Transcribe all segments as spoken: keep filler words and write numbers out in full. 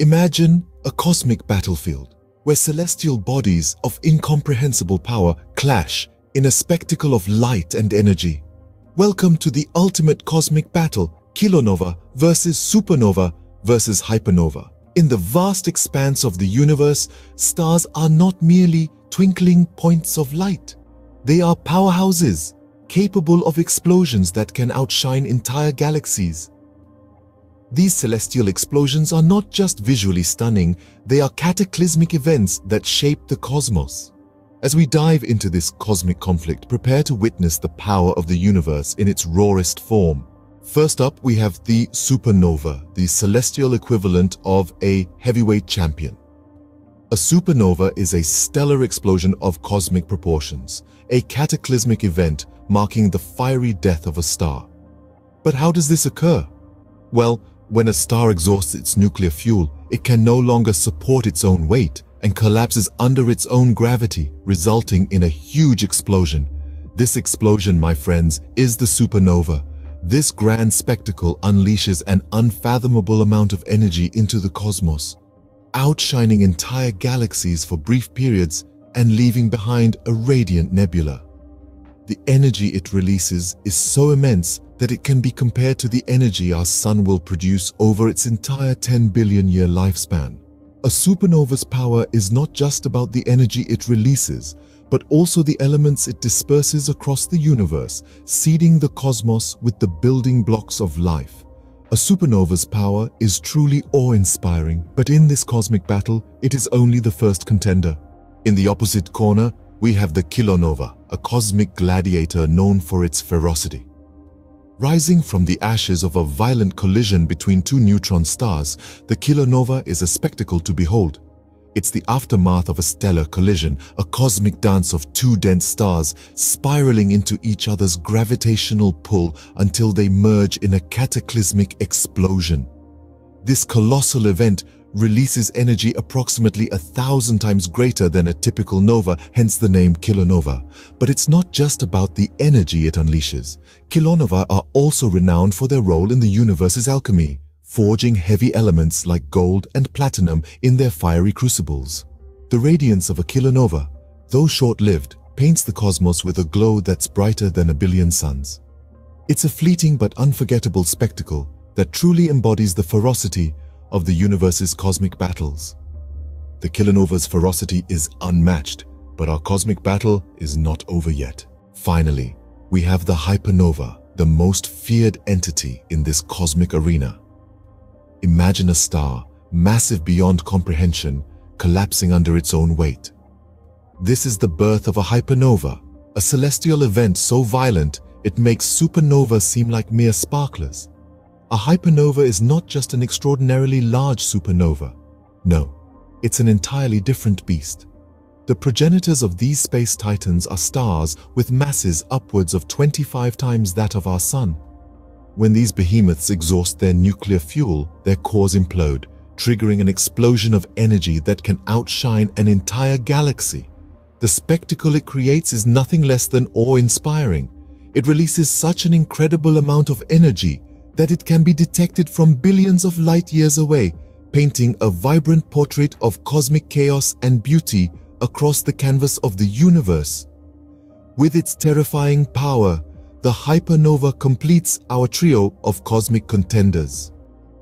Imagine a cosmic battlefield where celestial bodies of incomprehensible power clash in a spectacle of light and energy. Welcome to the ultimate cosmic battle, Kilonova versus Supernova versus Hypernova. In the vast expanse of the universe, stars are not merely twinkling points of light. They are powerhouses capable of explosions that can outshine entire galaxies. These celestial explosions are not just visually stunning, they are cataclysmic events that shape the cosmos. As we dive into this cosmic conflict, prepare to witness the power of the universe in its rawest form. First up, we have the supernova, the celestial equivalent of a heavyweight champion. A supernova is a stellar explosion of cosmic proportions, a cataclysmic event marking the fiery death of a star. But how does this occur? Well, when a star exhausts its nuclear fuel, it can no longer support its own weight and collapses under its own gravity, resulting in a huge explosion. This explosion, my friends, is the supernova. This grand spectacle unleashes an unfathomable amount of energy into the cosmos, outshining entire galaxies for brief periods and leaving behind a radiant nebula. The energy it releases is so immense that it can be compared to the energy our sun will produce over its entire ten billion year lifespan. A supernova's power is not just about the energy it releases, but also the elements it disperses across the universe, seeding the cosmos with the building blocks of life. A supernova's power is truly awe-inspiring, but in this cosmic battle, it is only the first contender. In the opposite corner, we have the kilonova, a cosmic gladiator known for its ferocity. Rising from the ashes of a violent collision between two neutron stars, the kilonova is a spectacle to behold. It's the aftermath of a stellar collision, a cosmic dance of two dense stars spiraling into each other's gravitational pull until they merge in a cataclysmic explosion. This colossal event releases energy approximately a thousand times greater than a typical nova, hence the name kilonova. But it's not just about the energy it unleashes. Kilonova are also renowned for their role in the universe's alchemy, forging heavy elements like gold and platinum in their fiery crucibles. The radiance of a kilonova, though short-lived, paints the cosmos with a glow that's brighter than a billion suns. It's a fleeting but unforgettable spectacle that truly embodies the ferocity of the universe's cosmic battles. The kilonova's ferocity is unmatched, but our cosmic battle is not over yet. Finally, we have the hypernova, the most feared entity in this cosmic arena. Imagine a star, massive beyond comprehension, collapsing under its own weight. This is the birth of a hypernova, a celestial event so violent it makes supernova seem like mere sparklers. A hypernova is not just an extraordinarily large supernova. No, it's an entirely different beast. The progenitors of these space titans are stars with masses upwards of twenty-five times that of our sun. When these behemoths exhaust their nuclear fuel, their cores implode, triggering an explosion of energy that can outshine an entire galaxy. The spectacle it creates is nothing less than awe-inspiring. It releases such an incredible amount of energy that it can be detected from billions of light years away, painting a vibrant portrait of cosmic chaos and beauty across the canvas of the universe. With its terrifying power, the hypernova completes our trio of cosmic contenders.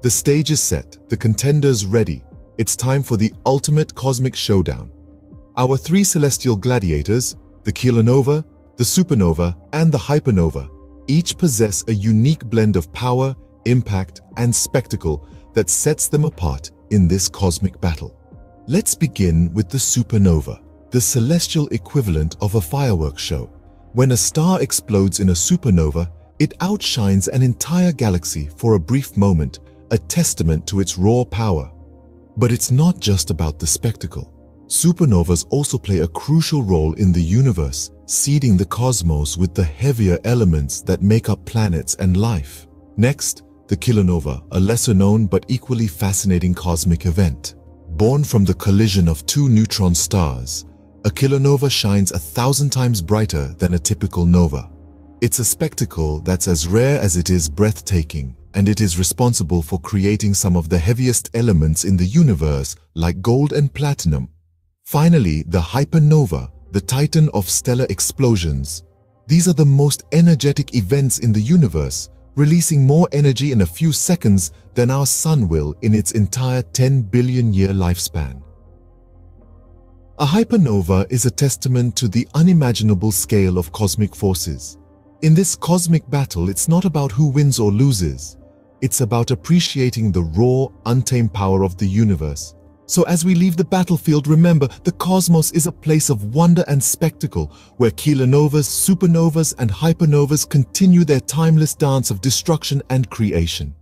The stage is set, the contenders ready. It's time for the ultimate cosmic showdown. Our three celestial gladiators, the kilonova, the supernova, and the hypernova, each possess a unique blend of power, impact, and spectacle that sets them apart in this cosmic battle. Let's begin with the supernova, the celestial equivalent of a fireworks show. When a star explodes in a supernova, it outshines an entire galaxy for a brief moment, a testament to its raw power. But it's not just about the spectacle. Supernovas also play a crucial role in the universe, seeding the cosmos with the heavier elements that make up planets and life. Next, the kilonova, a lesser-known but equally fascinating cosmic event. Born from the collision of two neutron stars, a kilonova shines a thousand times brighter than a typical nova. It's a spectacle that's as rare as it is breathtaking, and it is responsible for creating some of the heaviest elements in the universe, like gold and platinum. Finally, the hypernova, the titan of stellar explosions. These are the most energetic events in the universe, releasing more energy in a few seconds than our sun will in its entire ten billion year lifespan. A hypernova is a testament to the unimaginable scale of cosmic forces. In this cosmic battle, it's not about who wins or loses. It's about appreciating the raw, untamed power of the universe. So as we leave the battlefield, remember, the cosmos is a place of wonder and spectacle, where kilonovas, supernovas, and hypernovas continue their timeless dance of destruction and creation.